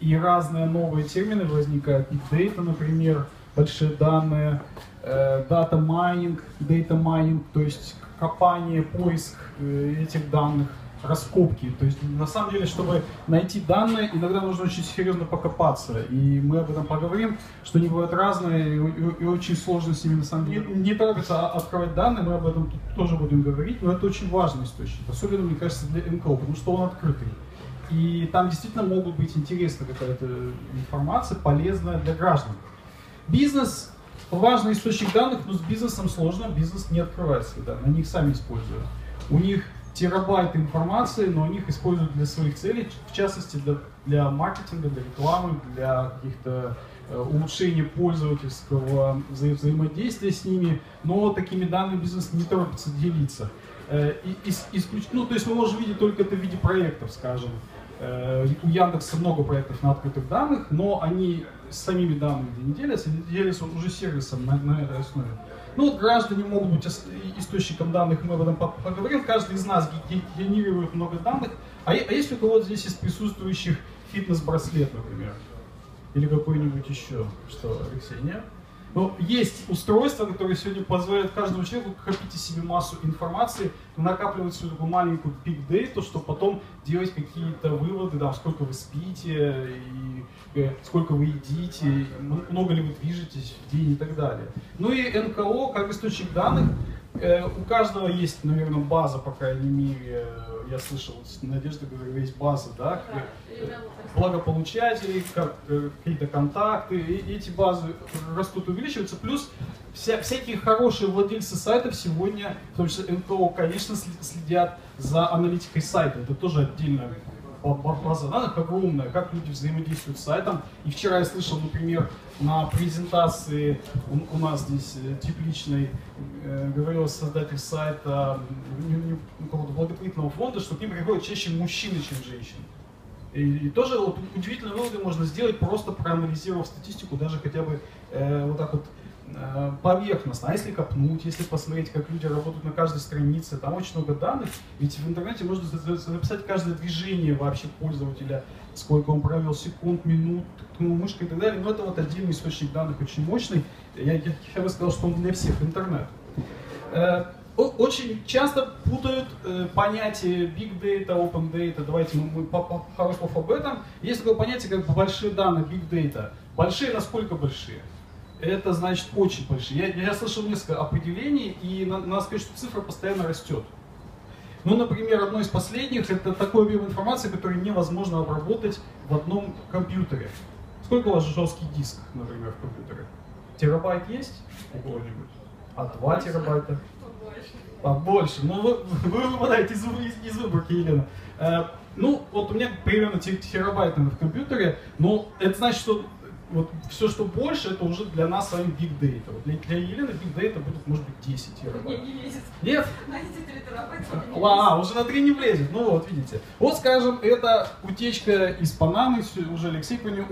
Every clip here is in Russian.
И разные новые термины возникают. Big data, например, большие данные, data mining, то есть копание, поиск этих данных, раскопки. То есть на самом деле, чтобы найти данные, иногда нужно очень серьезно покопаться. И мы об этом поговорим, что они бывают разные и очень сложно с ними на самом деле. Не торопится открывать данные, мы об этом тоже будем говорить, но это очень важный источник, особенно, мне кажется, для НКО, потому что он открытый. И там действительно могут быть интересна какая-то информация, полезная для граждан. Бизнес – важный источник данных, но с бизнесом сложно, бизнес не открывает свои данные, они их сами используют. У них терабайты информации, но они их используют для своих целей, в частности для маркетинга, для рекламы, для каких-то улучшения пользовательского взаимодействия с ними, но такими данными бизнес не торопится делиться. Ну, то есть мы можем видеть только это в виде проектов, скажем. У Яндекса много проектов на открытых данных, но они с самими данными не делятся, они делятся уже сервисом на этой основе. Ну вот граждане могут быть источником данных, мы об этом поговорим. Каждый из нас генерирует много данных. А есть у кого-то здесь из присутствующих фитнес-браслет, например? Или какой-нибудь еще? Что, Алексей, нет? Но есть устройства, которые сегодня позволяют каждому человеку копить себе массу информации, накапливать свою такую маленькую big data, чтобы потом делать какие-то выводы, да, сколько вы спите, и сколько вы едите, много ли вы движетесь в день и так далее. Ну и НКО как источник данных. У каждого есть, наверное, база, по крайней мере, я слышал, Надежда говорила, есть база, да? Благополучателей, какие-то контакты, и эти базы растут, увеличиваются, плюс всякие хорошие владельцы сайтов сегодня, в том числе НКО, конечно, следят за аналитикой сайта, это тоже отдельная база данных огромная, как люди взаимодействуют с сайтом. И вчера я слышал, например, на презентации у нас здесь тепличной говорил создатель сайта какого-то благотворительного фонда, что к ним приходят чаще мужчины, чем женщины. И тоже вот, удивительные выводы можно сделать, просто проанализировав статистику, даже хотя бы вот так вот поверхностно. А если копнуть, если посмотреть, как люди работают на каждой странице, там очень много данных, ведь в интернете можно записать каждое движение вообще пользователя, сколько он провел секунд, минут, ткнул мышкой и так далее. Но это вот отдельный источник данных, очень мощный. Я бы сказал, что он для всех интернет. Очень часто путают понятия big data, open data. Давайте мы пару слов об этом. Есть такое понятие, как большие данные, big data. Большие, насколько большие? Это значит очень большие. Я слышал несколько определений, и надо сказать, что цифра постоянно растет. Ну, например, одно из последних — это такой объем информации, который невозможно обработать в одном компьютере. Сколько у вас жесткий диск, например, в компьютере? Терабайт есть у кого-нибудь? А 2 терабайта? Побольше. Ну, вы выпадаете из выборки, Елена. Ну, вот у меня примерно терабайт в компьютере, но это значит, что вот все, что больше, это уже для нас с вами big data. Вот для Елены big data будет, может быть, 10 терабайт. Не влезет. Нет? На 3 терабайта не влезет. Уже на 3 не влезет. Ну вот, видите. Вот, скажем, это утечка из Панамы, уже Алексей про нее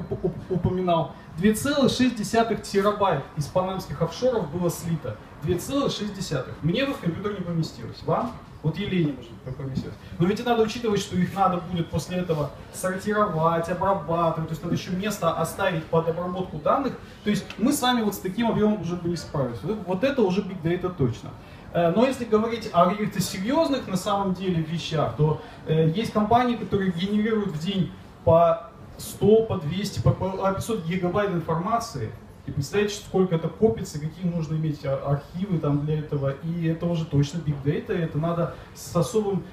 упоминал. 2,6 терабайт из панамских офшоров было слито. 2,6. Мне в компьютер не поместилось. Вам? Вот Елене, может быть, поместилось. Но ведь и надо учитывать, что их надо будет после этого сортировать, обрабатывать. То есть надо еще место оставить под обработку данных. То есть мы с вами вот с таким объемом уже бы не справились. Вот это уже big data точно. Но если говорить о каких-то серьезных на самом деле вещах, то есть компании, которые генерируют в день по 100, по 200, по 500 гигабайт информации. И представляете, сколько это копится, какие нужно иметь архивы там для этого. И это уже точно big data, это надо с особым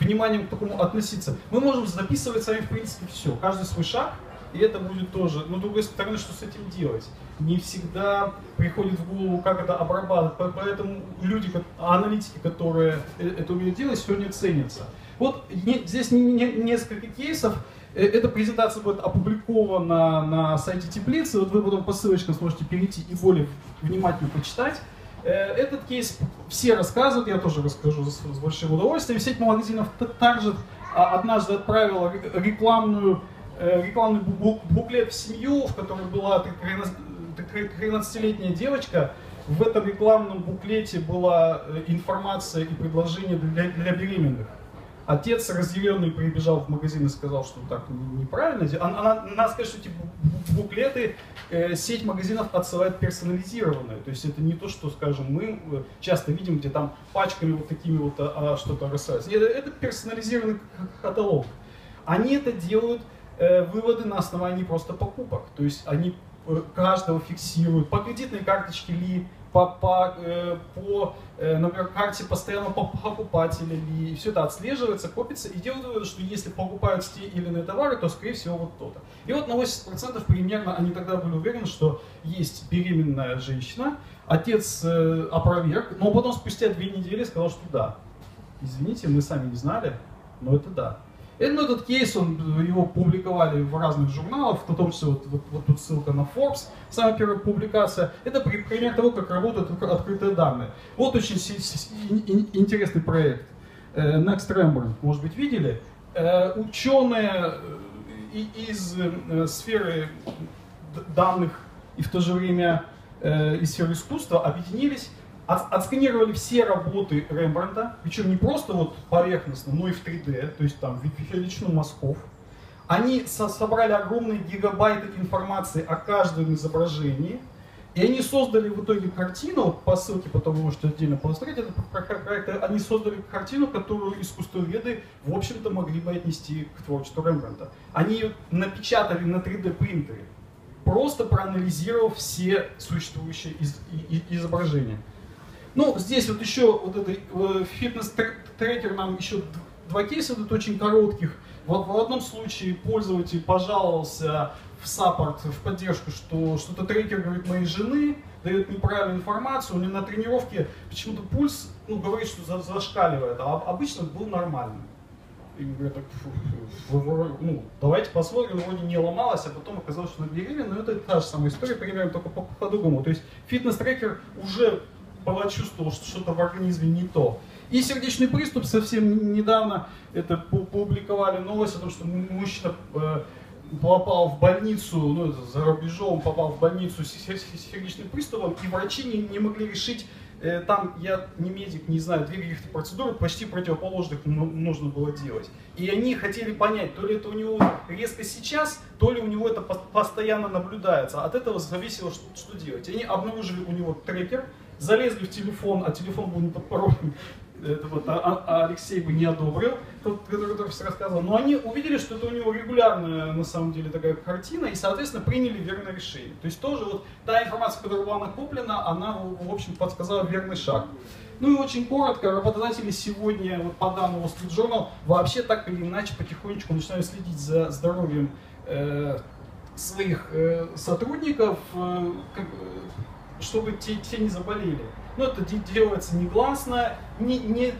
вниманием к такому относиться. Мы можем записывать сами, в принципе, все, каждый свой шаг, и это будет тоже. Но, с другой стороны, что с этим делать? Не всегда приходит в голову, как это обрабатывать. Поэтому люди, аналитики, которые это умеют делать, сегодня ценятся. Вот здесь несколько кейсов. Эта презентация будет опубликована на сайте Теплицы, вот вы потом по ссылочкам сможете перейти и более внимательно почитать. Этот кейс все рассказывают, я тоже расскажу с большим удовольствием. Сеть магазинов Target однажды отправила рекламный буклет в семью, в которой была 13-летняя девочка. В этом рекламном буклете была информация и предложение для беременных. Отец разъяренный прибежал в магазин и сказал, что так неправильно. Она скажет, что типа, буклеты сеть магазинов отсылает персонализированные. То есть это не то, что, скажем, мы часто видим, где там пачками вот такими вот что-то рассылается. Это персонализированный каталог. Они это делают выводы на основании просто покупок. То есть они каждого фиксируют по кредитной карточке ли, по например, карте постоянно покупателя ли, и все это отслеживается, копится, и делают вывод, что если покупают те или иные товары, то, скорее всего, вот то-то. И вот на 80% примерно они тогда были уверены, что есть беременная женщина, отец опроверг, но потом спустя 2 недели сказал, что да. Извините, мы сами не знали, но это да. Этот кейс, его публиковали в разных журналах, в том числе вот тут ссылка на Forbes, самая первая публикация. Это пример того, как работают открытые данные. Вот очень интересный проект Next Rembrandt, может быть, видели. Ученые из сферы данных и в то же время из сферы искусства объединились, отсканировали все работы Рембрандта, причем не просто вот поверхностно, но и в 3D, то есть там величину мазков. Они собрали огромные гигабайты информации о каждом изображении, и они создали в итоге картину, по ссылке потом вы можете отдельно посмотреть, они создали картину, которую искусствоведы, в общем-то, могли бы отнести к творчеству Рембрандта. Они ее напечатали на 3D принтере, просто проанализировав все существующие изображения. Ну, здесь вот еще вот этот фитнес-трекер нам еще 2 кейса тут очень коротких. В одном случае пользователь пожаловался в саппорт, в поддержку, что что-то трекер говорит моей жены, дает неправильную информацию, у нее на тренировке почему-то пульс, ну, говорит, что зашкаливает, а обычно был нормальным. И говорят, ну, давайте посмотрим, вроде не ломалась, а потом оказалось, что на дереве, но это та же самая история, примерно только по-другому. То есть фитнес-трекер уже почувствовал, что что-то в организме не то. И сердечный приступ, совсем недавно это публиковали новость о том, что мужчина попал в больницу, ну это за рубежом, попал в больницу с сердечным приступом, и врачи не могли решить, там, я не медик, не знаю, 2 каких-то процедуры почти противоположных нужно было делать. И они хотели понять, то ли это у него резко сейчас, то ли у него это постоянно наблюдается. От этого зависело, что делать. Они обнаружили у него трекер, залезли в телефон, а телефон был не под паролем, вот, а Алексей бы не одобрил, тот, который только что рассказывал. Но они увидели, что это у него регулярная, на самом деле, такая картина, и, соответственно, приняли верное решение. То есть тоже вот та информация, которая была накоплена, она, в общем, подсказала верный шаг. Ну и очень коротко, работодатели сегодня, вот по данным Street Journal, вообще так или иначе потихонечку начинают следить за здоровьем своих сотрудников, чтобы те не заболели. Но это делается негласно, не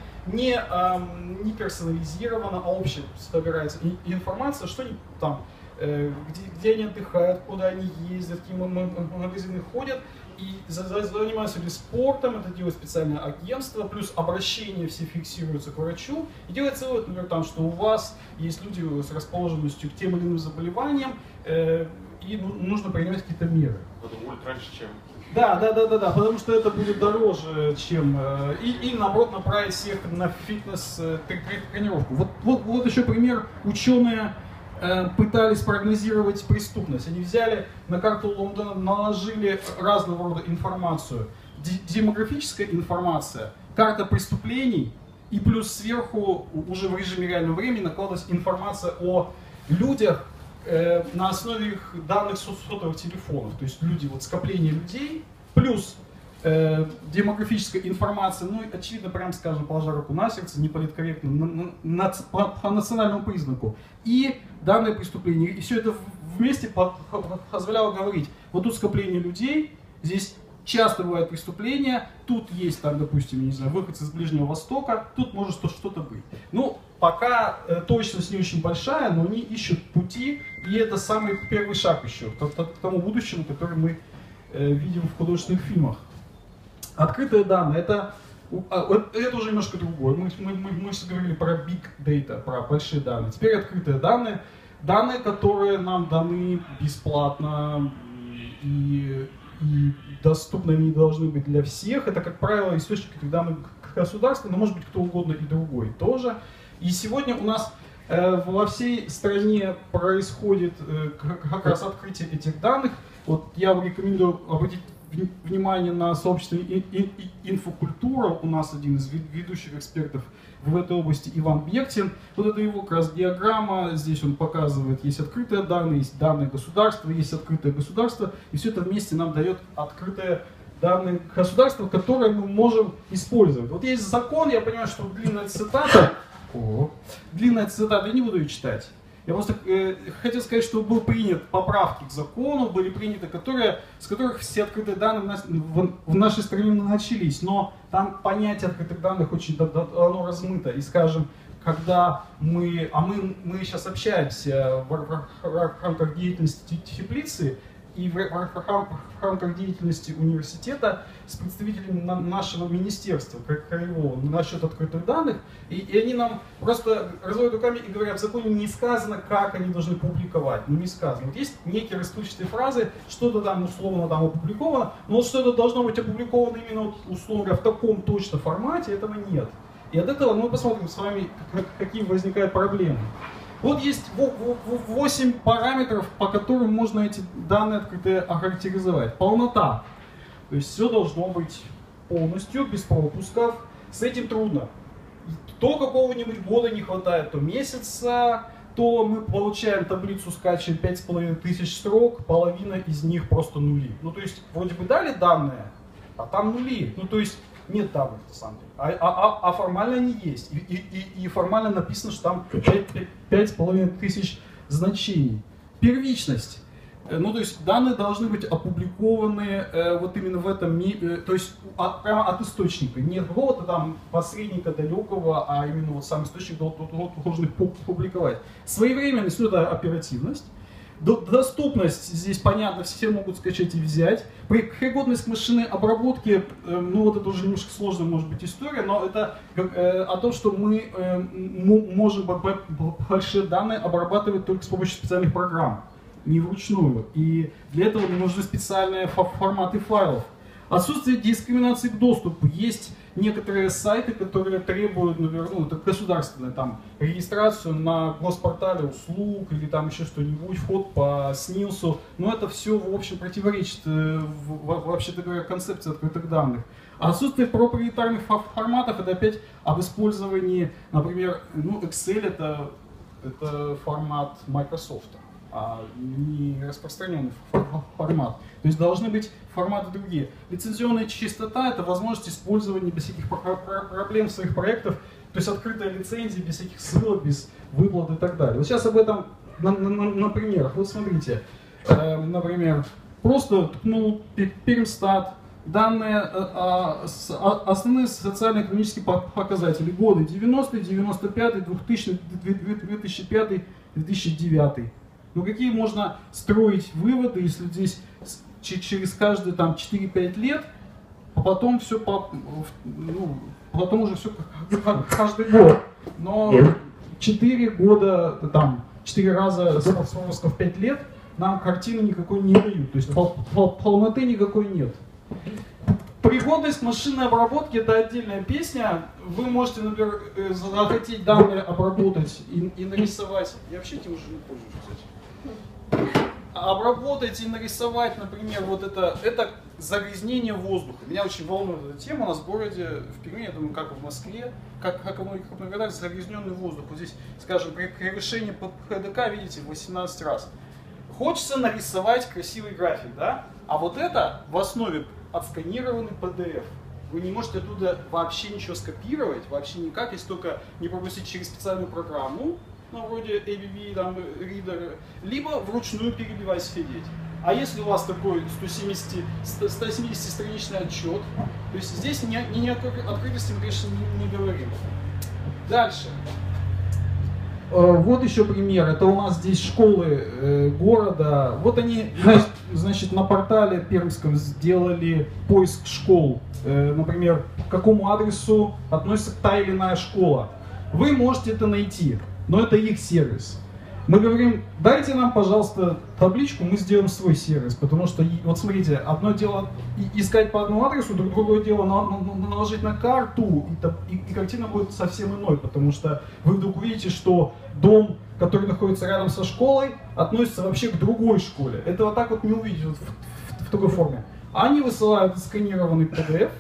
персонализировано, а общем собирается информация, что они там, где они отдыхают, куда они ездят, какие магазины ходят. И занимаются ли спортом, это делает специальное агентство, плюс обращения все фиксируются к врачу. И делается вывод, например, там, что у вас есть люди с расположенностью к тем или иным заболеваниям, и нужно принимать какие-то меры. Это будет раньше, чем... Да, потому что это будет дороже, чем... Или, наоборот, направить всех на фитнес-тренировку. Вот еще пример. Ученые пытались прогнозировать преступность. Они взяли на карту Лондона, наложили разного рода информацию. Демографическая информация, карта преступлений, и плюс сверху уже в режиме реального времени накладывалась информация о людях, на основе их данных сотовых телефонов, то есть люди, вот скопление людей, плюс демографическая информация, ну и очевидно, прям скажем, положа руку на сердце, неполиткорректно, по национальному признаку, и данные преступления, и все это вместе позволяло говорить, вот тут скопление людей, здесь часто бывают преступления, тут есть, там, допустим, не знаю, выходцы из Ближнего Востока, тут может что-то быть. Ну, пока точность не очень большая, но они ищут пути, и это самый первый шаг еще к тому будущему, который мы видим в художественных фильмах. Открытые данные, это уже немножко другое. Мы все говорили про big data, про большие данные. Теперь открытые данные, данные, которые нам даны бесплатно и доступны они должны быть для всех. Это, как правило, источники данных государства, но может быть кто угодно и другой тоже. И сегодня у нас во всей стране происходит как раз открытие этих данных. Вот я вам рекомендую обратить внимание на сообщество «Инфокультура». У нас один из ведущих экспертов в этой области Иван Бегтин. Вот это его как раз диаграмма. Здесь он показывает, есть открытые данные, есть данные государства, есть открытое государство. И все это вместе нам дает открытое данные государства, которые мы можем использовать. Вот есть закон, я понимаю, что длинная цитата. Длинная цитата, я не буду ее читать. Я просто хотел сказать, что были приняты поправки к закону, были приняты, с которых все открытые данные в нашей стране начались. Но там понятие открытых данных очень оно размыто. И, скажем, когда мы сейчас общаемся в рамках деятельности Теплицы и в рамках деятельности университета с представителями нашего министерства, краевого, насчет открытых данных, и они нам просто разводят руками и говорят, в законе не сказано, как они должны публиковать, ну не сказано. Вот есть некие расплывчатые фразы, что-то там условно там опубликовано, но что-то должно быть опубликовано именно условно в таком точно формате, этого нет. И от этого мы посмотрим с вами, какие возникают проблемы. Вот есть 8 параметров, по которым можно эти данные открытые охарактеризовать. Полнота. То есть все должно быть полностью, без пропусков. С этим трудно. То какого-нибудь года не хватает, то месяца, то мы получаем таблицу, скачиваем 5500 строк, половина из них просто нули. Ну то есть вроде бы дали данные, а там нули. Ну то есть нет данных на самом деле. А формально они есть. И формально написано, что там 5500 значений. Первичность. Ну, то есть данные должны быть опубликованы вот именно в этом мире, то есть прямо от источника. Не какого-то там посредника далекого, а именно вот сам источник должен их публиковать. Своевременность, ну это оперативность. Доступность, здесь понятно, все могут скачать и взять. Пригодность к машинной обработке, ну вот это уже немножко сложная может быть история, но это о том, что мы можем большие данные обрабатывать только с помощью специальных программ, не вручную. И для этого нужны специальные форматы файлов. Отсутствие дискриминации к доступу. Есть некоторые сайты, которые требуют, ну, государственную там, регистрацию на госпортале услуг или там еще что-нибудь, вход по СНИЛСу. Но это все, в общем, противоречит, вообще-то говоря, концепции открытых данных. Отсутствие проприетарных форматов, это опять об использовании, например, ну, Excel это формат Microsoft. А не распространенный формат. То есть должны быть форматы другие. Лицензионная чистота — это возможность использования без всяких проблем своих проектов, то есть открытая лицензия, без всяких ссылок, без выплат и так далее. Вот сейчас об этом на примерах. Вот смотрите, например, просто ткнул Пермьстат, данные, основные социально-экономические показатели, годы 90-й, 95-й, 2000-й, 2005-й, 2009-й. Но какие можно строить выводы, если здесь через каждые 4-5 лет, а потом все потом уже все каждый год. Но 4 года, 4 раза в 5 лет нам картины никакой не дают. То есть полноты никакой нет. Пригодность машинной обработки — это отдельная песня. Вы можете, например, захотеть данные обработать и нарисовать. Я вообще этим уже не пользуюсь, кстати. Обработать и нарисовать, например, вот это загрязнение воздуха. Меня очень волнует эта тема. У нас в городе, в Перми, я думаю, как и в Москве, как и в многих крупных городах, загрязненный воздух. Вот здесь, скажем, при превышении ПДК, видите, 18 раз. Хочется нарисовать красивый график, да? А вот это в основе отсканированный PDF. Вы не можете оттуда вообще ничего скопировать, вообще никак, если только не пропустить через специальную программу, ну, вроде ABB, там, Reader, либо вручную перебивать сидеть. А если у вас такой 170-страничный отчет, то есть здесь ни о какой открытости мы, конечно, не говорим. Дальше. Вот еще пример. Это у нас здесь школы города. Вот они, значит, на портале пермском сделали поиск школ. Например, к какому адресу относится та или иная школа. Вы можете это найти. Но это их сервис. Мы говорим, дайте нам, пожалуйста, табличку, мы сделаем свой сервис. Потому что, вот смотрите, одно дело искать по одному адресу, другое дело наложить на карту, и картина будет совсем иной. Потому что вы вдруг увидите, что дом, который находится рядом со школой, относится вообще к другой школе. Это вот так вот не увидите в такой форме. Они высылают сканированный PDF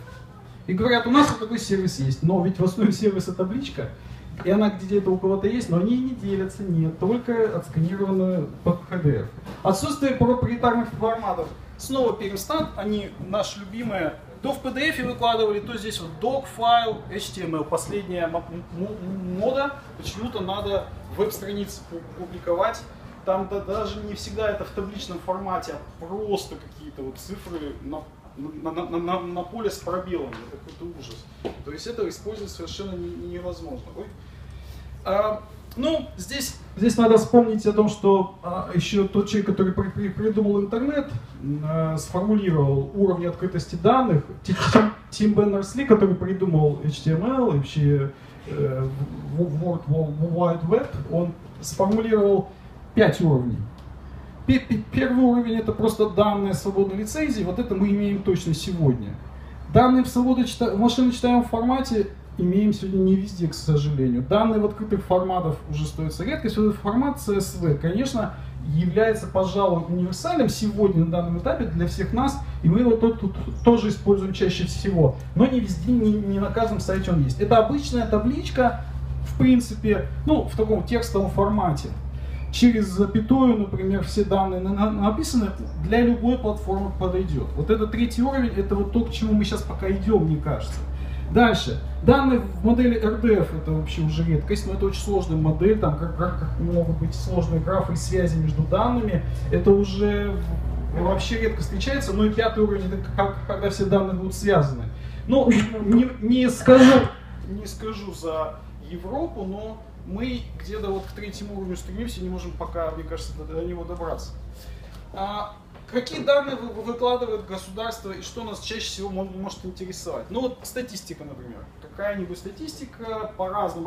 и говорят, у нас вот такой сервис есть. Но ведь в основе сервиса табличка. И она где-то у кого-то есть, но они не делятся, нет, только отсканированную под PDF. Отсутствие проприетарных форматов. Снова Пермьстат, они наши любимые, то в PDF выкладывали, то здесь вот док, файл, HTML. Последняя мода, почему-то надо веб-страницы публиковать. Там даже не всегда это в табличном формате, а просто какие-то вот цифры на поле с пробелами, это какой-то ужас. То есть это использовать совершенно невозможно. Ну, здесь надо вспомнить о том, что еще тот человек, который придумал интернет, сформулировал уровни открытости данных, Тим Бернерс-Ли, который придумал HTML, вообще World Wide Web, он сформулировал 5 уровней. Первый уровень — это просто данные свободной лицензии, вот это мы имеем точно сегодня. Данные в машиночитаемом формате имеем сегодня не везде, к сожалению. Данные в открытых форматах уже остается редкость. Вот этот формат CSV, конечно, является, пожалуй, универсальным сегодня на данном этапе для всех нас, и мы его тут тоже используем чаще всего. Но не везде, не на каждом сайте он есть. Это обычная табличка, в принципе, ну, в таком текстовом формате. Через запятую, например, все данные написаны, для любой платформы подойдет. Вот это третий уровень, это вот то, к чему мы сейчас пока идем, мне кажется. Дальше. Данные в модели RDF, это вообще уже редкость, но это очень сложная модель, там как могут быть сложные графы и связи между данными. Это уже вообще редко встречается, но и пятый уровень, это когда все данные будут связаны. Ну, не скажу за Европу, но... Мы где-то вот к третьему уровню стремимся, не можем пока, мне кажется, до него добраться. Какие данные выкладывает государство и что нас чаще всего может интересовать? Ну вот статистика, например. Какая-нибудь статистика по разным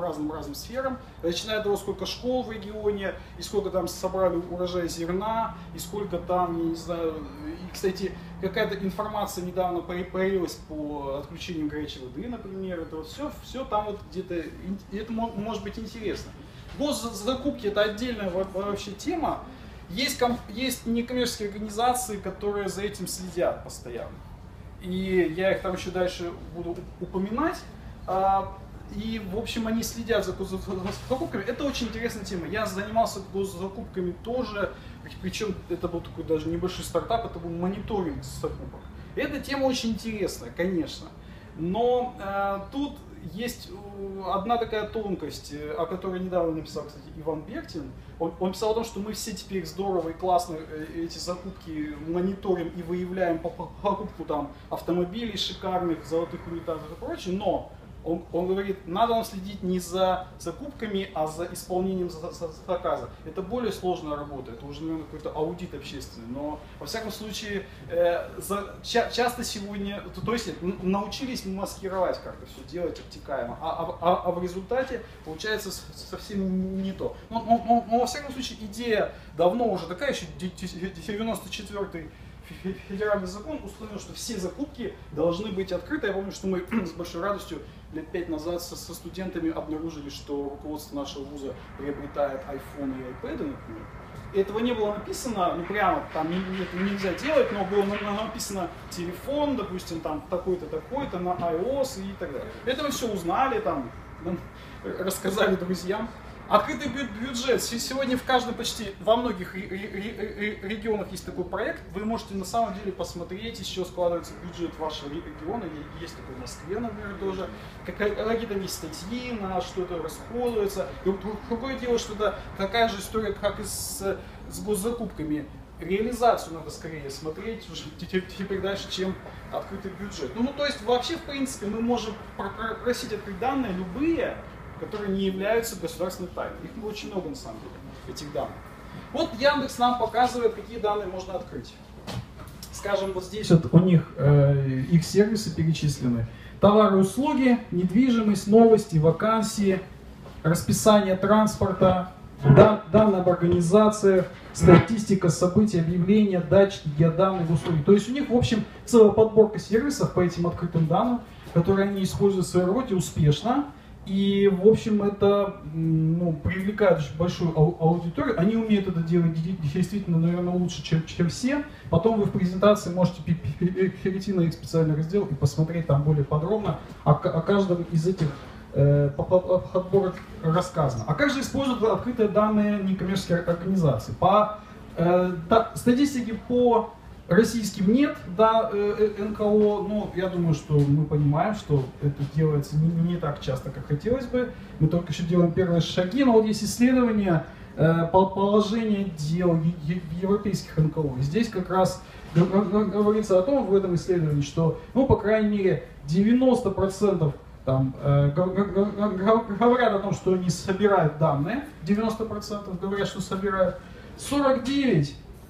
сферам. Начиная от того, сколько школ в регионе, и сколько там собрали урожая зерна, и сколько там, я не знаю... И, кстати, какая-то информация недавно появилась по отключению горячей воды, например. Это вот все там вот где-то... Это может быть интересно. Госзакупки — это отдельная вообще тема. Есть некоммерческие организации, которые за этим следят постоянно. И я их там еще дальше буду упоминать. И, в общем, они следят за госзакупками. Это очень интересная тема. Я занимался госзакупками тоже. Причем это был такой даже небольшой стартап, это был мониторинг закупок. Эта тема очень интересная, конечно. Но тут есть одна такая тонкость, о которой недавно написал, кстати, Иван Бегтин. Он писал о том, что мы все теперь здорово и классно эти закупки мониторим и выявляем по покупку там автомобилей шикарных, золотых унитазов и прочее, но он говорит, надо нам следить не за закупками, а за исполнением заказа. Это более сложная работа, это уже, наверное, какой-то аудит общественный. Но, во всяком случае, часто сегодня, то есть научились маскировать как-то все делать обтекаемо, а в результате получается совсем не то. Но во всяком случае, идея давно уже такая, еще 94-й. Федеральный закон установил, что все закупки должны быть открыты. Я помню, что мы с большой радостью лет 5 назад со студентами обнаружили, что руководство нашего вуза приобретает iPhone и iPad, например. Этого не было написано, ну прямо там это нельзя делать, но было написано телефон, допустим, там такой-то на iOS и так далее. Это мы все узнали, там, рассказали друзьям. Открытый бюджет. Сегодня в каждом почти, во многих регионах есть такой проект. Вы можете на самом деле посмотреть, еще складывается бюджет вашего региона. Есть такой в Москве, например, тоже. Какие-то есть статьи, на что-то расходуется. И другое дело, что это такая же история, как и с госзакупками. Реализацию надо скорее смотреть уже теперь дальше, чем открытый бюджет. Ну, то есть вообще, в принципе, мы можем просить открыть данные любые, которые не являются государственной тайной. Их очень много, на самом деле, этих данных. Вот Яндекс нам показывает, какие данные можно открыть. Скажем, вот здесь вот у них их сервисы перечислены. Товары, услуги, недвижимость, новости, вакансии, расписание транспорта, данные об организациях, статистика событий, объявления, датчики, геоданные в услуги. То есть у них, в общем, целая подборка сервисов по этим открытым данным, которые они используют в своей работе успешно. И, в общем, это привлекает большую аудиторию. Они умеют это делать действительно, наверное, лучше, чем все. Потом вы в презентации можете перейти на их специальный раздел и посмотреть там более подробно о каждом из этих подборок рассказано. А как же используют открытые данные некоммерческие организации? По статистике по российским нет, да, НКО, но я думаю, что мы понимаем, что это делается не так часто, как хотелось бы. Мы только еще делаем первые шаги, но вот есть исследования по положению дел европейских НКО. И здесь как раз говорится о том в этом исследовании, что, по крайней мере, 90% там, говорят о том, что они собирают данные, 90% говорят, что собирают, 49%.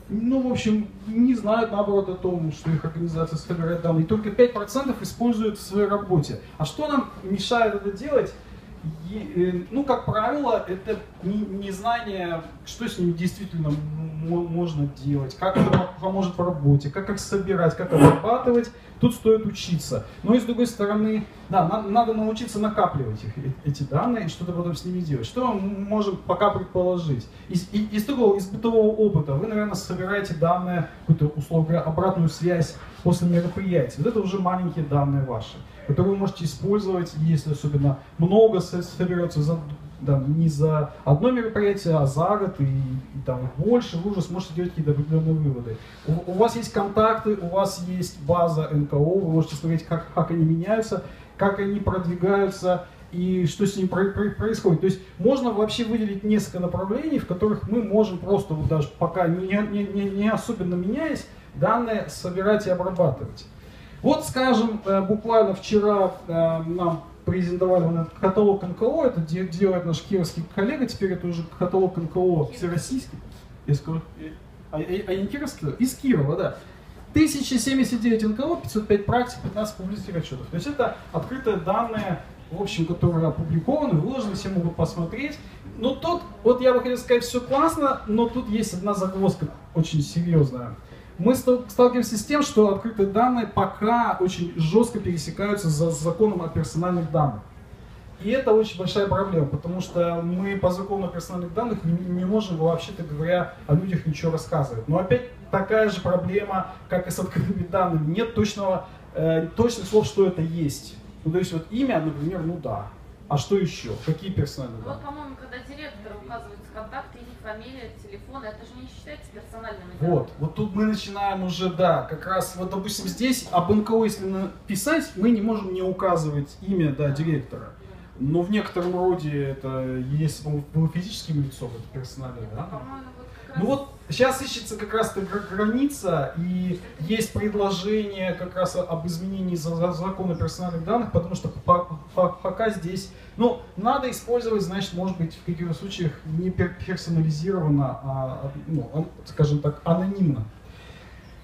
В общем, не знают, наоборот, о том, что их организация собирает данные. И только 5% используют в своей работе. А что нам мешает это делать? Как правило, это незнание, что с ними действительно можно делать, как это поможет в работе, как их собирать, как обрабатывать. Тут стоит учиться. Но и с другой стороны, да, надо научиться накапливать эти данные и что-то потом с ними делать. Что мы можем пока предположить? Из бытового опыта вы, наверное, собираете данные, какую-то, условно говоря, обратную связь после мероприятия. Вот это уже маленькие данные ваши, которые вы можете использовать, если особенно много соберется не за одно мероприятие, а за год и там больше, вы уже сможете делать какие-то определенные выводы. У вас есть контакты, у вас есть база НКО, вы можете смотреть, как они меняются, как они продвигаются и что с ними происходит. То есть можно вообще выделить несколько направлений, в которых мы можем просто, вот даже пока не особенно меняясь, данные собирать и обрабатывать. Вот, скажем, буквально вчера нам презентовали каталог НКО, это делает наш кировский коллега, теперь это уже каталог НКО всероссийский, не кировский, из Кирова, да. 1079 НКО, 505 практик, 15 публичных отчетов. То есть это открытые данные, в общем, которые опубликованы, выложены, все могут посмотреть. Но тут, вот я бы хотел сказать, все классно, но тут есть одна загвоздка очень серьезная. Мы сталкиваемся с тем, что открытые данные пока очень жестко пересекаются с законом о персональных данных. И это очень большая проблема, потому что мы по закону о персональных данных не можем, вообще-то говоря, о людях ничего рассказывать. Но опять такая же проблема, как и с открытыми данными. Нет точных слов, что это есть. То есть вот имя, например, А что еще? Какие персональные данные? Вот, по-моему, когда директор указывает контакты, фамилия, телефон, это же не считается персональными данными. Вот тут мы начинаем уже, как раз, вот, допустим, здесь об НКО, если написать, мы не можем не указывать имя, директора. Но в некотором роде это, если он был физическим лицом, это персональные данные. Сейчас ищется как раз граница, и есть предложение как раз об изменении закона персональных данных, потому что пока здесь, надо использовать, значит, может быть, в каких-то случаях не персонализированно, а, скажем так, анонимно.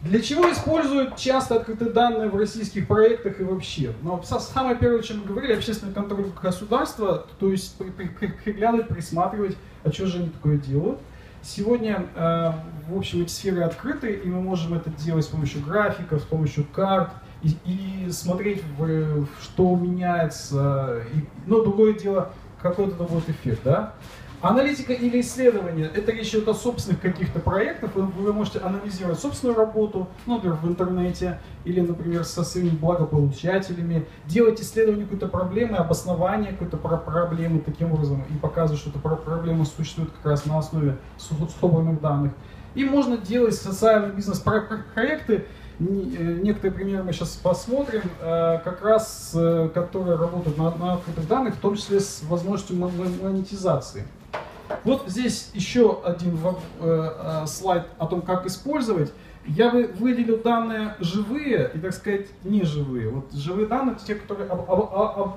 Для чего используют часто открытые данные в российских проектах и вообще? Самое первое, о чем мы говорили, общественный контроль государства, то есть приглядывать, присматривать, а что же они такое делают. Сегодня, в общем, эти сферы открыты, и мы можем это делать с помощью графиков, с помощью карт, и смотреть, что меняется. Другое дело, какой-то будет эффект, Аналитика или исследование – это речь идет о собственных каких-то проектах. Вы можете анализировать собственную работу, например, в интернете, или, например, со своими благополучателями, делать исследование какой-то проблемы, обоснование какой-то проблемы таким образом, и показывать, что эта проблема существует как раз на основе собранных данных. И можно делать социальные бизнес-проекты. Некоторые примеры мы сейчас посмотрим, как раз которые работают на открытых данных, в том числе с возможностью монетизации. Вот здесь еще один слайд о том, как использовать. Я бы выделил данные живые и, так сказать, неживые. Вот живые данные, те, которые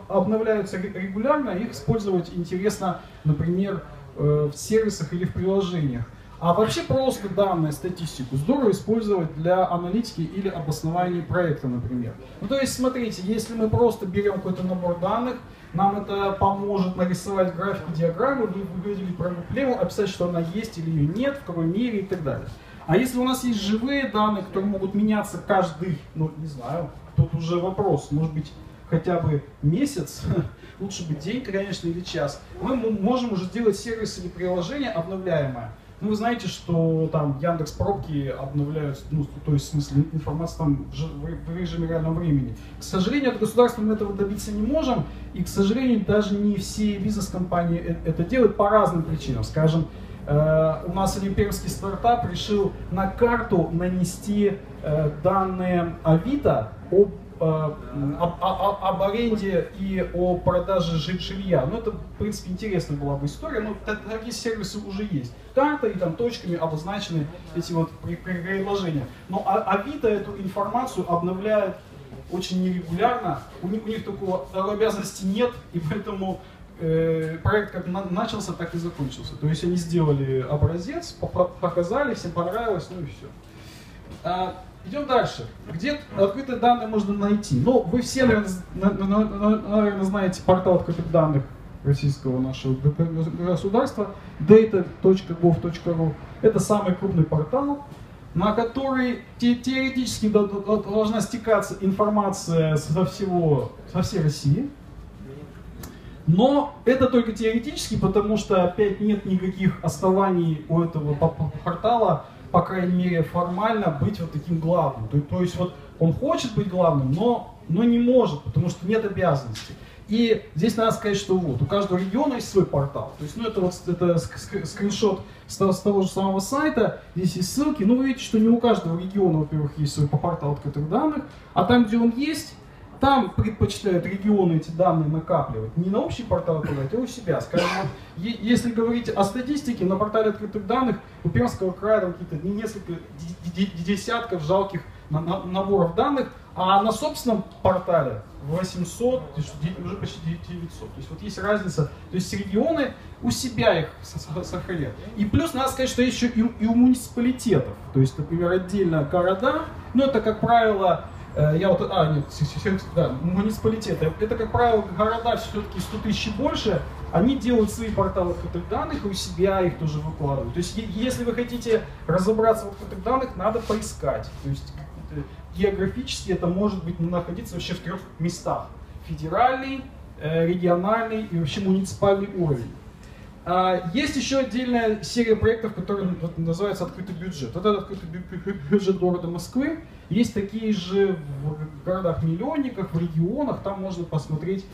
обновляются регулярно, их использовать интересно, например, в сервисах или в приложениях. А вообще просто данные, статистику здорово использовать для аналитики или обоснования проекта, например. То есть, смотрите, если мы просто берем какой-то набор данных, Нам это поможет нарисовать графику диаграммы, выделить проблему, описать, что она есть или ее нет, в какой мере и так далее. А если у нас есть живые данные, которые могут меняться каждый, ну не знаю, тут уже вопрос, может быть хотя бы месяц, лучше бы день, конечно, или час, мы можем уже делать сервис или приложение обновляемое. Ну, вы знаете, что там Яндекс пробки обновляются, ну, то есть, в смысле, информация там в режиме реального времени. К сожалению, от государства мы этого добиться не можем, и, к сожалению, даже не все бизнес-компании это делают по разным причинам. Скажем, у нас один пермский стартап решил на карту нанести данные Авито об аренде и о продаже жилья. Ну, это, в принципе, интересная была бы история, но такие сервисы уже есть. Карта и там точками обозначены эти вот предложения. Но Авито эту информацию обновляет очень нерегулярно, у них такой обязанности нет, и поэтому проект как начался, так и закончился. То есть они сделали образец, показали, всем понравилось, ну и все. Идем дальше. Где открытые данные можно найти? Ну, вы все, наверное, знаете портал открытых данных российского нашего государства, data.gov.ru. Это самый крупный портал, на который теоретически должна стекаться информация со всей России. Но это только теоретически, потому что опять нет никаких оснований у этого портала, по крайней мере, формально быть вот таким главным. То есть вот он хочет быть главным, но не может, потому что нет обязанностей. И здесь надо сказать, что вот, у каждого региона есть свой портал. То есть, ну, это скриншот с того же самого сайта, здесь есть ссылки. Но вы видите, что не у каждого региона, во-первых, есть свой портал открытых данных, а там, где он есть, там предпочитают регионы эти данные накапливать. Не на общий портал открывать, а у себя. Скажем, вот, если говорить о статистике, на портале открытых данных у Пермского края там какие-то несколько десятков жалких наборов данных, а на собственном портале 800, уже почти 900. То есть вот есть разница. То есть регионы у себя их сохраняют. И плюс надо сказать, что еще и у муниципалитетов. То есть, например, отдельно города, но это, как правило, муниципалитеты. Это, как правило, города все-таки 100 тысяч и больше. Они делают свои порталы открытых данных и у себя их тоже выкладывают. То есть, если вы хотите разобраться в открытых данных, надо поискать. То есть, географически это может быть находиться вообще в трех местах. Федеральный, региональный и вообще муниципальный уровень. Есть еще отдельная серия проектов, которые называются «Открытый бюджет». Вот этот открытый бюджет города Москвы. Есть такие же в городах-миллионниках, в регионах. Там можно посмотреть,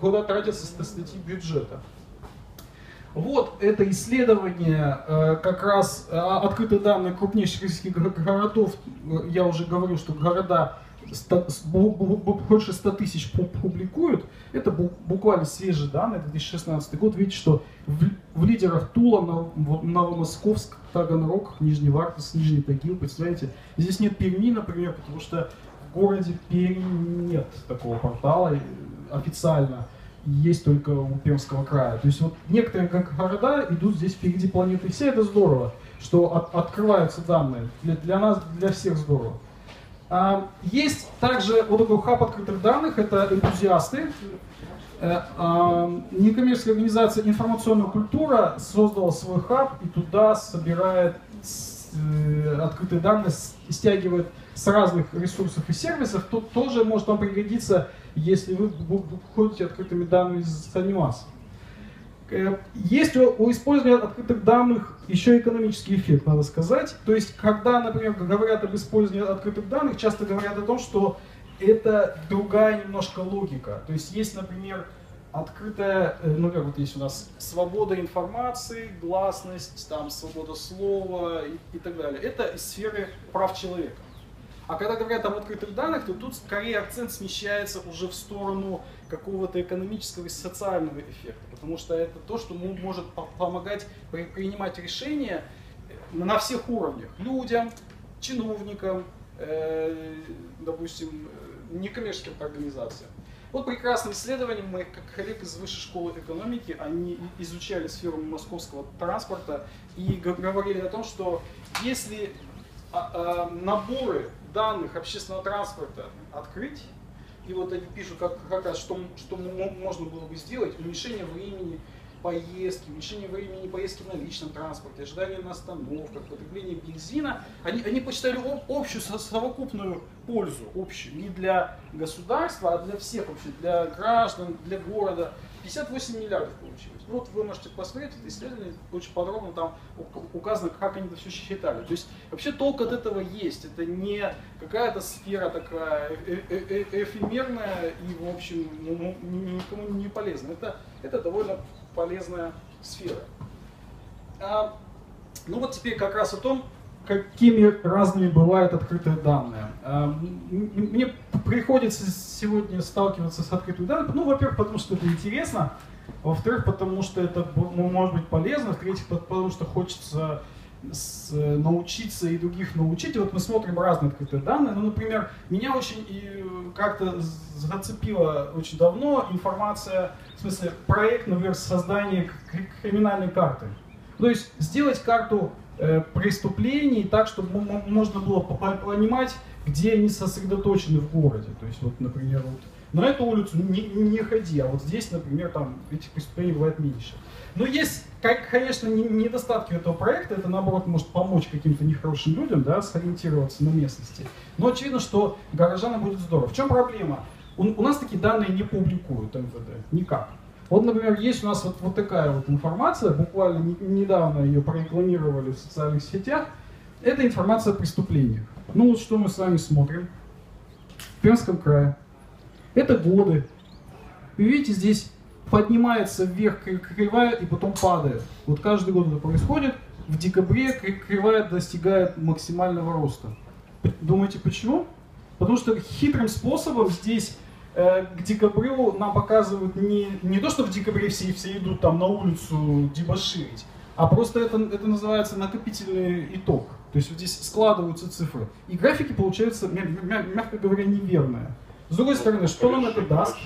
куда тратятся статьи бюджета. Вот это исследование как раз открытые данные крупнейших российских городов. Я уже говорил, что города больше 100 тысяч публикуют. Это буквально свежие данные, 2016 год. Видите, что в лидерах Тула, Новомосковск, Таганрог, Нижневартовск, Нижний Тагил. Представляете, здесь нет Перми, например, потому что в городе Пермь нет такого портала официально. Есть только у Пермского края. То есть вот некоторые города идут здесь впереди планеты всей. Это здорово, что открываются данные. Для нас, для всех здорово. Есть также вот такой хаб открытых данных, это энтузиасты. Некоммерческая организация «Информационная культура» создала свой хаб и туда собирает открытые данные, стягивает с разных ресурсов и сервисов. Тут тоже может вам пригодиться, если вы ходите открытыми данными заниматься. Есть у использования открытых данных еще экономический эффект, надо сказать. То есть, когда, например, говорят об использовании открытых данных, часто говорят о том, что это другая немножко логика. То есть, есть, например, открытая, ну как вот есть у нас свобода информации, гласность, там, свобода слова и так далее. Это из сферы прав человека. А когда говорят об открытых данных, то тут скорее акцент смещается уже в сторону какого-то экономического и социального эффекта, потому что это то, что может помогать принимать решения на всех уровнях. Людям, чиновникам, допустим, некоммерческим организациям. Вот прекрасное исследование моих коллег из Высшей школы экономики. Они изучали сферу московского транспорта и говорили о том, что если наборы данных общественного транспорта открыть, И вот они пишут, как раз, что можно было бы сделать: уменьшение времени поездки, уменьшение времени поездки на личном транспорте, ожидание на остановках, потребление бензина. Они посчитали общую совокупную пользу, общую, не для государства, а для всех вообще, для граждан, для города. 58 миллиардов получилось. Вот вы можете посмотреть это исследование, очень подробно там указано, как они это все считали. То есть вообще толк от этого есть. Это не какая-то сфера такая эфемерная и, в общем, никому не полезная. Это довольно полезная сфера. Ну вот теперь как раз о том, какими разными бывают открытые данные. Мне приходится сегодня сталкиваться с открытыми данными. Ну, во-первых, потому что это интересно. Во-вторых, потому что это может быть полезно. В-третьих, потому что хочется научиться и других научить. И вот мы смотрим разные открытые данные. Ну, например, меня очень как-то зацепила очень давно информация, в смысле, проект, например, создания криминальной карты. То есть сделать карту преступлений так, чтобы можно было понимать, где они сосредоточены в городе. То есть, вот, например, вот на эту улицу не ходи, а вот здесь, например, там этих преступлений бывает меньше. Но есть, конечно, недостатки этого проекта. Это, наоборот, может помочь каким-то нехорошим людям, да, сориентироваться на местности. Но очевидно, что горожанам будет здорово. В чем проблема? У нас такие данные не публикуют МВД никак. Вот, например, есть у нас вот такая вот информация, буквально недавно ее прорекламировали в социальных сетях. Это информация о преступлениях. Ну вот что мы с вами смотрим. В Пермском крае. Это годы. Вы видите, здесь поднимается вверх кривая и потом падает. Вот каждый год это происходит. В декабре кривая достигает максимального роста. Думаете, почему? Потому что хитрым способом здесь... К декабрю нам показывают не то, что в декабре все идут там на улицу дебоширить, а просто это называется накопительный итог. То есть вот здесь складываются цифры. И графики получаются, мягко говоря, неверные. С другой стороны, что нам это даст?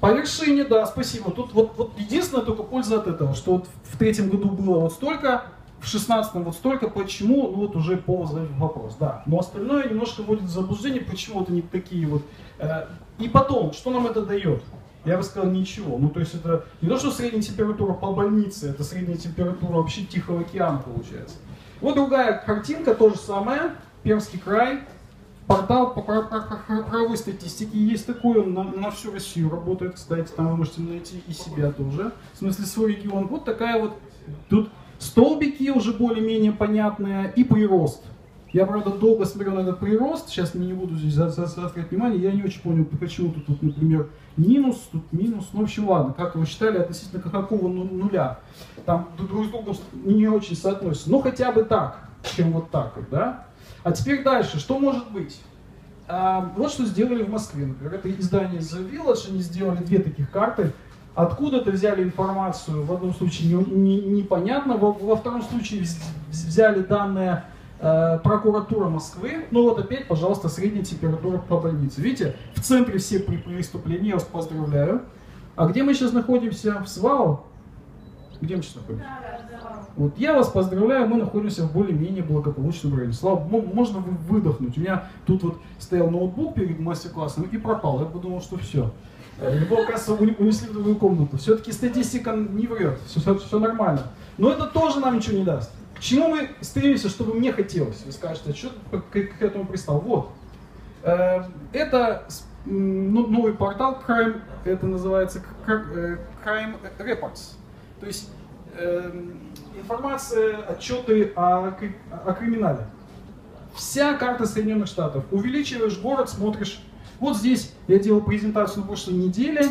По вершине, да, спасибо. Тут вот единственная только польза от этого, что вот в третьем году было вот столько, в 16-м вот столько, почему, ну вот уже повод задать вопрос, да. Но остальное немножко вводит в заблуждение, почему вот они такие вот. И потом, что нам это дает? Я бы сказал, ничего. Ну то есть это не то, что средняя температура по больнице, это средняя температура вообще Тихого океана получается. Вот другая картинка, то же самое, Пермский край, портал по правовой статистике, есть такой, он на всю Россию работает, кстати, там вы можете найти и себя тоже, в смысле свой регион. Вот такая вот, тут столбики уже более-менее понятные и прирост. Я, правда, долго смотрел на этот прирост, сейчас не буду здесь заострять внимание, я не очень понял, почему тут, например, минус, тут минус, ну, в общем, ладно, как его считали, относительно какого нуля. Там друг с другом не очень соотносится, но хотя бы так, чем вот так, да? А теперь дальше, что может быть? Вот что сделали в Москве, например, это издание The Village, они сделали две таких карты. Откуда-то взяли информацию, в одном случае непонятно, во втором случае взяли данные прокуратуры Москвы. Ну вот опять, пожалуйста, средняя температура по больнице. Видите, в центре все преступления, я вас поздравляю. А где мы сейчас находимся? В СВАО? Где мы сейчас находимся? Вот я вас поздравляю, мы находимся в более-менее благополучном районе. Слава Богу, можно выдохнуть. У меня тут вот стоял ноутбук перед мастер-классом и пропал. Я подумал, что все. Его, кажется, унесли в другую комнату. Все-таки статистика не врет, все нормально. Но это тоже нам ничего не даст. К чему мы стремимся, чтобы мне хотелось? Вы скажете, а что ты к этому пристал? Вот. Это новый портал Crime, это называется Crime Reports. То есть информация, отчеты о криминале. Вся карта Соединенных Штатов. Увеличиваешь город, смотришь. Вот здесь я делал презентацию на прошлой неделе,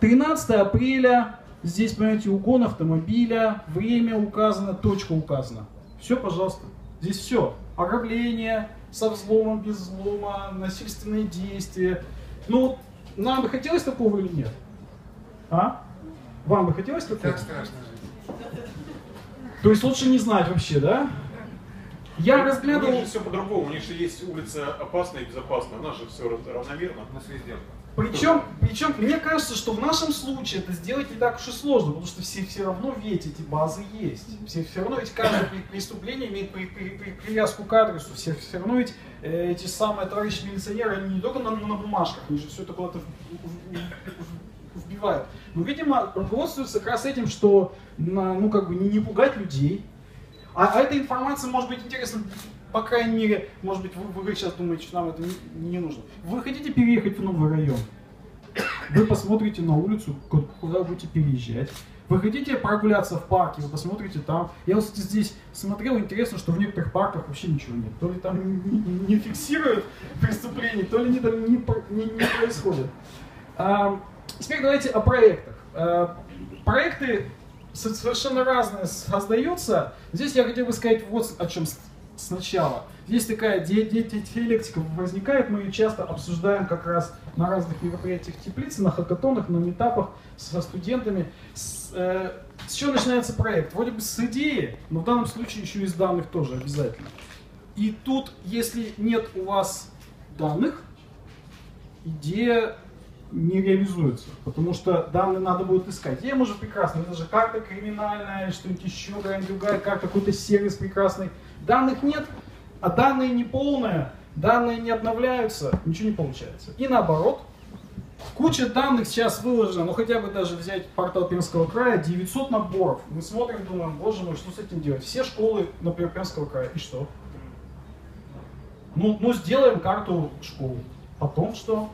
13 апреля, здесь, понимаете, угон автомобиля, время указано, точка указана. Все, пожалуйста, здесь все. Ограбление, со взломом, без взлома, насильственные действия. Ну, нам бы хотелось такого или нет? А? Вам бы хотелось такого? Так страшно жить. То есть лучше не знать вообще, да? Я разглядывал... У них же все по-другому, у них же есть улица опасная и безопасная, у нас же все равномерно. У нас везде. Причем, мне кажется, что в нашем случае это сделать не так уж и сложно, потому что все равно ведь эти базы есть. Все равно ведь каждое преступление имеет привязку к адресу. Все равно ведь эти самые товарищи милиционеры, они не только на бумажках, они же все это куда-то вбивают. Но, видимо, руководствуются как раз этим, что ну, как бы не пугать людей. А эта информация может быть интересна. По крайней мере, может быть, вы сейчас думаете, что нам это не нужно. Вы хотите переехать в новый район? Вы посмотрите на улицу, куда будете переезжать. Вы хотите прогуляться в парке? Вы посмотрите там. Я вот здесь смотрел, интересно, что в некоторых парках вообще ничего нет. То ли там не фиксируют преступления, то ли не происходит. Теперь давайте о проектах. Проекты совершенно разные создаются. Здесь я хотел бы сказать вот о чем сначала. Здесь такая диалектика возникает, мы ее часто обсуждаем как раз на разных мероприятиях Теплицы, на хакатонах, на митапах со студентами. С чего начинается проект? Вроде бы с идеи, но в данном случае еще и с данных тоже обязательно. И тут, если нет у вас данных, идея не реализуется, потому что данные надо будет искать. Тема же прекрасная, это же карта криминальная, что-нибудь еще, другая карта, какой-то сервис прекрасный. Данных нет, а данные не полные, данные не обновляются, ничего не получается. И наоборот, куча данных сейчас выложена, ну хотя бы даже взять портал Пермского края, 900 наборов. Мы смотрим, думаем, боже мой, что с этим делать? Все школы, например, Пермского края, и что? Ну сделаем карту школы. Потом что?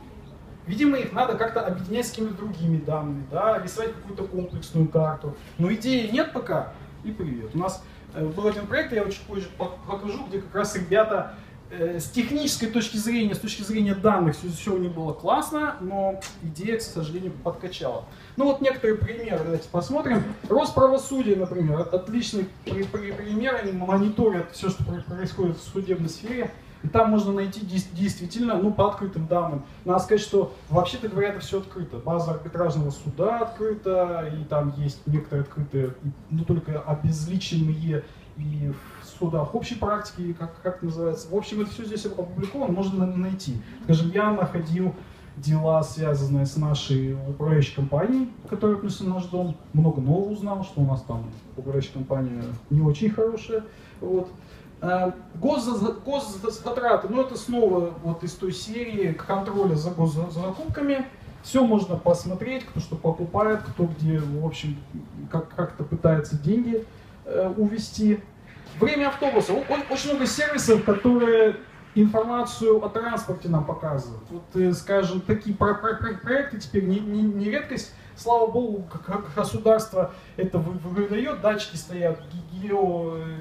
Видимо, их надо как-то объединять с какими-то другими данными, да, рисовать какую-то комплексную карту. Но идеи нет пока, и привет. У нас был один проект, я очень позже покажу, где как раз ребята с технической точки зрения, с точки зрения данных, все у них было классно, но идея, к сожалению, подкачала. Ну вот некоторые примеры, давайте посмотрим. Росправосудие, например, отличный пример, они мониторят все, что происходит в судебной сфере. И там можно найти действительно, ну, по открытым данным. Надо сказать, что вообще-то говоря, это все открыто. База арбитражного суда открыта, и там есть некоторые открытые, ну, только обезличенные и в судах общей практики, как это называется. В общем, это все здесь опубликовано, можно найти. Скажем, я находил дела, связанные с нашей управляющей компанией, которая плюсом наш дом. Много нового узнал, что у нас там управляющая компания не очень хорошая. Вот. Госзатраты, ну это снова вот из той серии контроля за госзакупками. Все можно посмотреть, кто что покупает, кто где, в общем, как-то пытается деньги увести. Время автобуса. Очень много сервисов, которые информацию о транспорте нам показывают. Вот, скажем, такие проекты теперь не редкость. Слава богу, как государство это выдает, датчики стоят,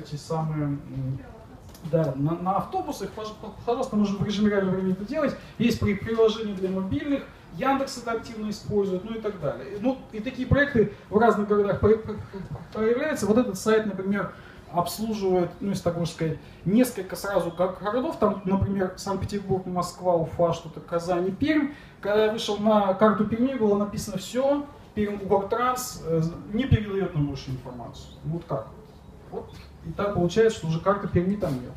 эти самые, да, на автобусах, пожалуйста, можно в режиме реального времени это делать. Есть приложения для мобильных, Яндекс это активно использует, ну и так далее. Ну и такие проекты в разных городах появляются. Вот этот сайт, например, обслуживает, ну если так можно сказать, несколько сразу городов, там, например, Санкт-Петербург, Москва, Уфа, что-то Казань и Пермь. Когда я вышел на карту Перми, было написано все, Пермь Угортранс не передает нам больше информацию. Вот так вот. И так получается, что уже карты Перми там нет.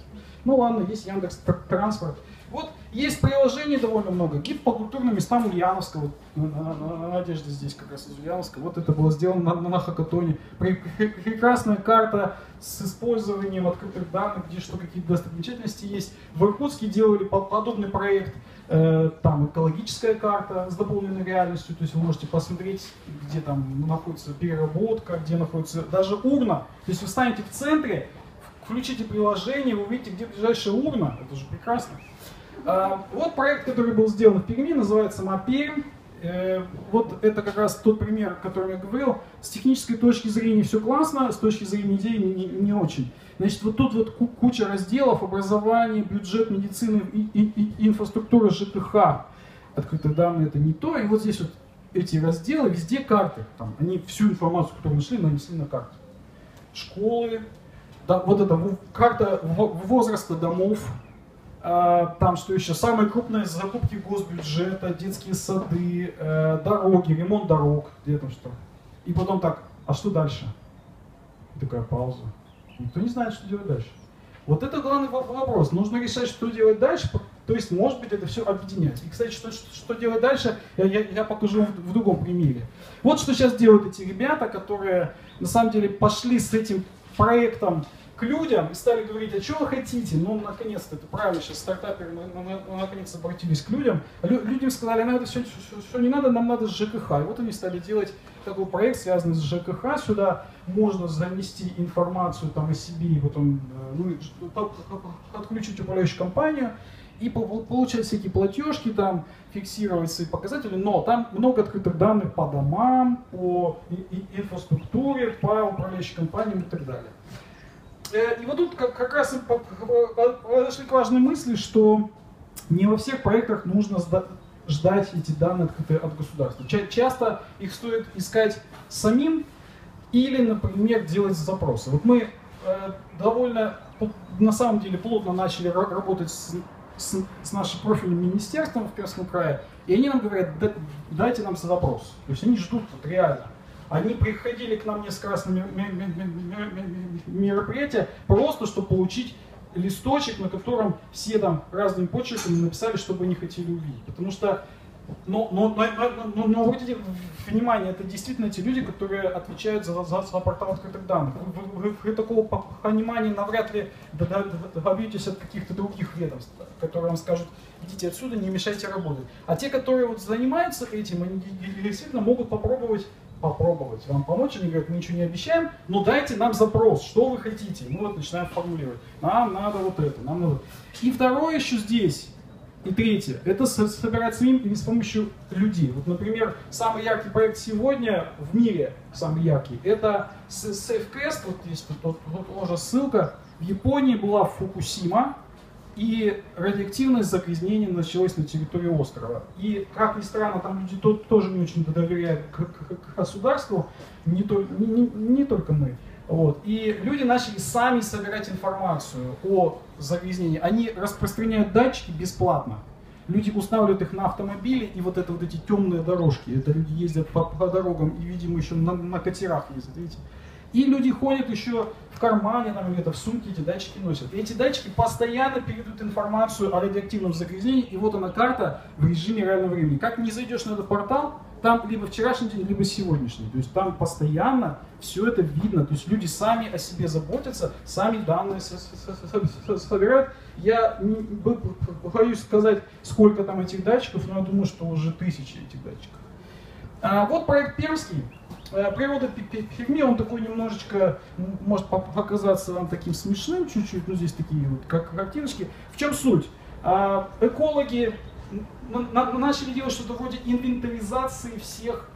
Ну ладно, есть Яндекс.Транспорт. Вот есть приложений довольно много. Гид по культурным местам Ульяновска. Вот, Надежда здесь как раз из Ульяновска. Вот это было сделано на хакатоне. Прекрасная карта с использованием открытых данных, где что какие-то достопримечательности есть. В Иркутске делали подобный проект. Там экологическая карта с дополненной реальностью. То есть вы можете посмотреть, где там находится переработка, где находится даже урна. То есть вы встанете в центре, включите приложение, вы увидите, где ближайшая урна. Это же прекрасно. Вот проект, который был сделан в Перми, называется «Мопермь». Вот это как раз тот пример, о котором я говорил. С технической точки зрения все классно, с точки зрения идеи не очень. Значит, вот тут вот куча разделов: образование, бюджет, медицина, инфраструктура, ЖКХ. Открытые данные — это не то. И вот здесь вот эти разделы, везде карты. Там, они всю информацию, которую нашли, нанесли на карту. Школы, да, вот это карта возраста домов. Там что еще? Самые крупные закупки госбюджета, детские сады, дороги, ремонт дорог, где там что. И потом так, а что дальше? И такая пауза. Никто не знает, что делать дальше. Вот это главный вопрос. Нужно решать, что делать дальше, То есть, может быть, это все объединять. И, кстати, что делать дальше, я покажу в другом примере. Вот что сейчас делают эти ребята, которые, на самом деле, пошли с этим проектом к людям и стали говорить, а чего вы хотите? Ну, наконец-то, это правильно, сейчас стартаперы наконец обратились к людям. Людям сказали, нам это все не надо, нам надо ЖКХ. И вот они стали делать такой проект, связанный с ЖКХ. Сюда можно занести информацию там, о себе, и потом подключить управляющую компанию и получать всякие платежки, там фиксировать свои показатели, но там много открытых данных по домам, по инфраструктуре, по управляющим компаниям и так далее. И вот тут как раз и подошли к важной мысли, что не во всех проектах нужно ждать эти данные от государства. Часто их стоит искать самим или, например, делать запросы. Вот мы довольно, на самом деле, плотно начали работать с нашим профильным министерством в Пермском крае, и они нам говорят, дайте нам запрос. То есть они ждут вот, реально. Они приходили к нам несколько раз на мероприятия просто, чтобы получить листочек, на котором все там разными почерками написали, что бы они хотели увидеть. Потому что, но обратите внимание, это действительно те люди, которые отвечают за портал открытых данных. Вы такого понимания навряд ли добьетесь от каких-то других ведомств, которые вам скажут, идите отсюда, не мешайте работать. А те, которые вот занимаются этим, они действительно могут попробовать вам помочь. Они говорят, мы ничего не обещаем, но дайте нам запрос, что вы хотите. Мы вот начинаем формулировать. Нам надо вот это, нам надо. И второе еще здесь, и третье, это собирать самим или с помощью людей. Вот, например, самый яркий проект сегодня в мире, самый яркий, это SafeQuest, вот есть тут тоже ссылка. В Японии была Фукусима, и радиоактивное загрязнение началось на территории острова. И, как ни странно, там люди тоже не очень доверяют государству, не только мы. Вот. И люди начали сами собирать информацию о загрязнении. Они распространяют датчики бесплатно. Люди устанавливают их на автомобили, и вот эти темные дорожки. Это люди ездят по дорогам и, видимо, еще на катерах ездят, видите? И люди ходят еще в кармане, там, где-то в сумке эти датчики носят. И эти датчики постоянно передают информацию о радиоактивном загрязнении, и вот она карта в режиме реального времени. Как не зайдешь на этот портал, там либо вчерашний день, либо сегодняшний. То есть там постоянно все это видно. То есть люди сами о себе заботятся, сами данные собирают. Я не боюсь сказать, сколько там этих датчиков, но я думаю, что уже тысячи этих датчиков. А вот проект Пермский. Природа Перми, он такой немножечко может показаться вам таким смешным чуть-чуть, ну здесь такие вот как картиночки. В чем суть? Экологи начали делать что-то вроде инвентаризации всех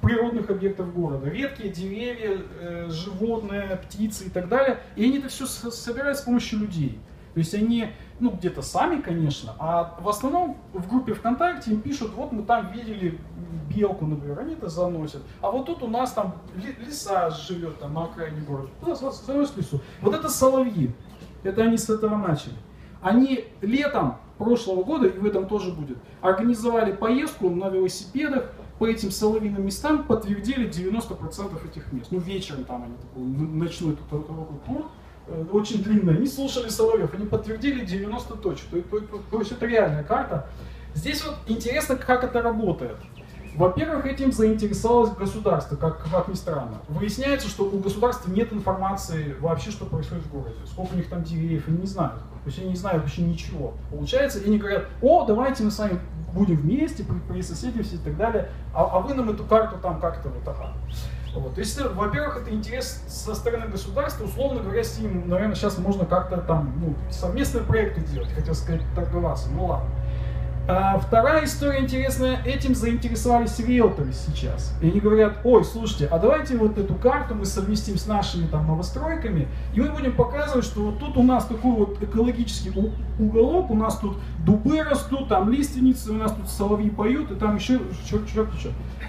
природных объектов города. Редкие деревья, животные, птицы и так далее. И они это все собирают с помощью людей. То есть они, ну где-то сами, конечно, а в основном в группе ВКонтакте им пишут, вот мы там видели белку, например, они это заносят, а вот тут у нас там лиса живет там, на окраине города, заносят лесу. Вот это соловьи, это они с этого начали. Они летом прошлого года, и в этом тоже будет, организовали поездку на велосипедах по этим соловьиным местам, подтвердили 90% этих мест. Ну вечером там они, такой ночной такой тур. Очень длинная, они слушали соловьев, они подтвердили 90 точек, то есть это реальная карта. Здесь вот интересно, как это работает. Во-первых, этим заинтересовалось государство, как ни странно. Выясняется, что у государства нет информации вообще, что происходит в городе, сколько у них там деревьев, они не знают, то есть они не знают вообще ничего. Получается, и они говорят, о, давайте мы с вами будем вместе, присоседимся и так далее, а вы нам эту карту там как-то вот ага. Вот. То есть, во-первых, это интерес со стороны государства, условно говоря, с ним, наверное, сейчас можно как-то там совместные проекты делать, хотел сказать, торговаться, ну ладно. А вторая история интересная, этим заинтересовались риэлторы сейчас. И они говорят, ой, слушайте, а давайте вот эту карту мы совместим с нашими там новостройками, и мы будем показывать, что вот тут у нас такой вот экологический уголок, у нас тут дубы растут, там лиственницы, у нас тут соловьи поют, и там еще черт.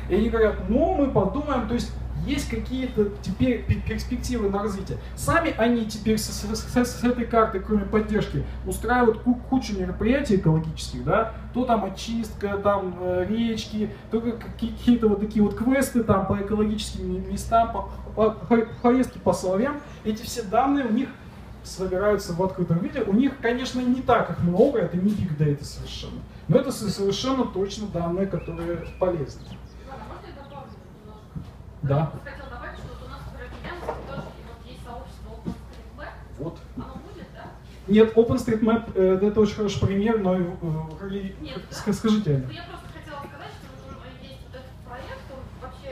И они говорят, ну мы подумаем, то есть... Есть какие-то теперь перспективы на развитие. Сами они теперь с этой картой, кроме поддержки, устраивают кучу мероприятий экологических, да? То там очистка, там речки, то какие-то вот такие вот квесты там по экологическим местам, поездки по соловьям. Эти все данные у них собираются в открытом виде. У них, конечно, не так их много, это не big data совершенно. Но это совершенно точно данные, которые полезны. Ладно, можно я добавлю немножко? Да. Я хотела добавить, что вот у нас в Ульяновске тоже есть сообщество OpenStreetMap. Вот. Оно будет, да? Нет, OpenStreetMap это очень хороший пример, но нет, скажите, Аня. Я просто хотела сказать, что есть вот этот проект, он вообще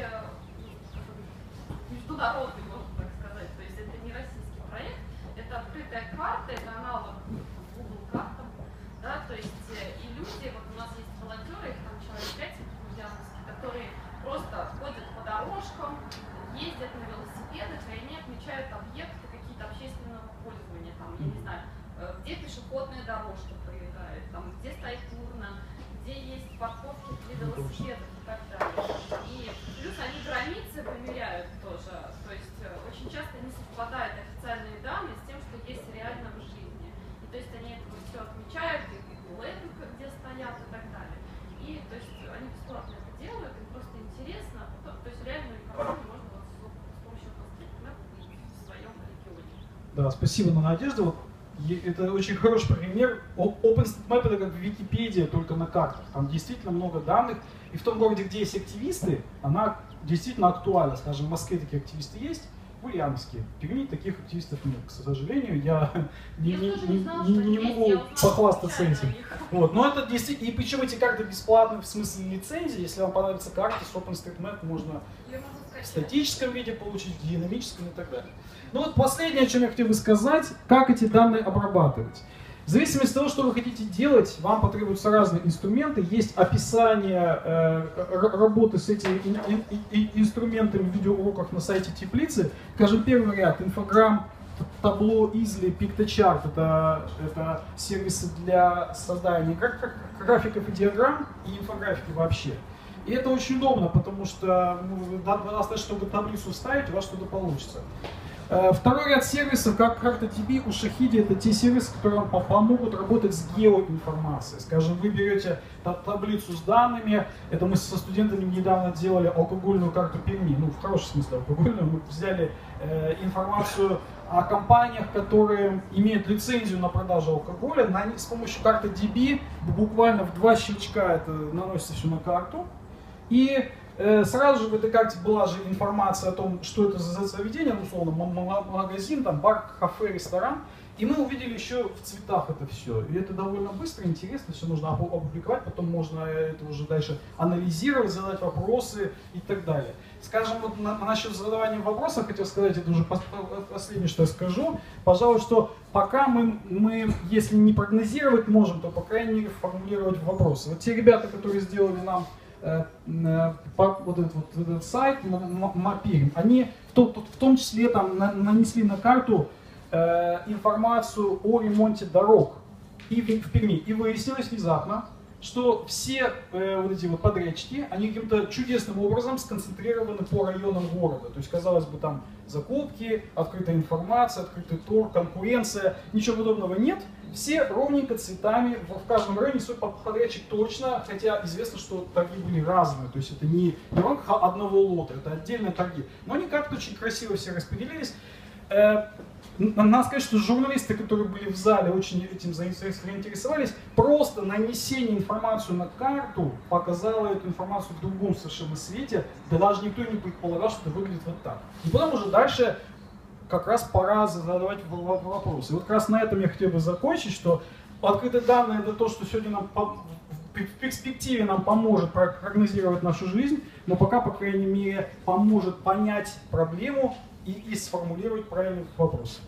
международный. Дорожки проезжают, там, где стоит урна, где есть парковки для велосипедов и так далее. И плюс они границы вымеряют тоже, то есть очень часто не совпадают официальные данные с тем, что есть реально в жизни. И то есть они это все отмечают, и лейблы где стоят и так далее. И то есть они бесплатно это делают, им просто интересно, то есть реальную информацию можно вот с помощью конструкторов в своем регионе. Да, спасибо, Надежда. Это очень хороший пример. OpenStreetMap это как Википедия, только на картах. Там действительно много данных. И в том городе, где есть активисты, она действительно актуальна. Скажем, в Москве такие активисты есть, в Ульяновске. В Перми таких активистов нет. К сожалению, я не могу похвастаться этим. Вот. Но это действительно. И причем эти карты бесплатны в смысле лицензии. Если вам понадобится карта с OpenStreetMap, можно в статическом виде получить, в динамическом и так далее. Ну вот последнее, о чем я хотел бы сказать, как эти данные обрабатывать. В зависимости от того, что вы хотите делать, вам потребуются разные инструменты. Есть описание работы с этими инструментами в видеоуроках на сайте Теплицы. Скажем, первый ряд инфограмм, табло, изли, пикточарт. Это сервисы для создания графиков и диаграмм, и инфографики вообще. И это очень удобно, потому что достаточно, чтобы таблицу вставить, у вас что-то получится. Второй ряд сервисов, как HTTP, Ushahidi, это те сервисы, которые вам помогут работать с геоинформацией. Скажем, вы берете таблицу с данными, это мы со студентами недавно делали алкогольную карту Перми, ну в хорошем смысле алкогольную, мы взяли информацию о компаниях, которые имеют лицензию на продажу алкоголя, на них с помощью карты DB буквально в 2 щелчка это наносится все на карту. И сразу же в этой карте была же информация о том, что это за заведение, условно, магазин, там, бар, кафе, ресторан. И мы увидели еще в цветах это все. И это довольно быстро, интересно, все нужно опубликовать, потом можно это уже дальше анализировать, задать вопросы и так далее. Скажем, вот насчет задавания вопросов, хотел сказать, это уже последнее, что я скажу. Пожалуй, что пока мы, если не прогнозировать можем, то, по крайней мере, формулировать вопросы. Вот те ребята, которые сделали нам вот этот сайт Пермь, они в том числе там нанесли на карту информацию о ремонте дорог и в Перми. И выяснилось внезапно, что все вот эти подрядчики, они каким-то чудесным образом сконцентрированы по районам города. То есть, казалось бы, там закупки, открытая информация, открытый торг, конкуренция, ничего подобного нет. Все ровненько цветами, в каждом районе свой подрядчик точно, хотя известно, что торги были разные, то есть это не в рамках одного лота, это отдельные торги. Но они как-то очень красиво все распределились. Надо сказать, что журналисты, которые были в зале, очень этим заинтересовались. Просто нанесение информации на карту показало эту информацию в другом совершенно свете, да даже никто не предполагал, что это выглядит вот так. И потом уже дальше как раз пора задавать вопросы. И вот как раз на этом я хотел бы закончить, что открытые данные — это то, что сегодня нам в перспективе нам поможет прогнозировать нашу жизнь, но пока, по крайней мере, поможет понять проблему и сформулировать правильный вопрос.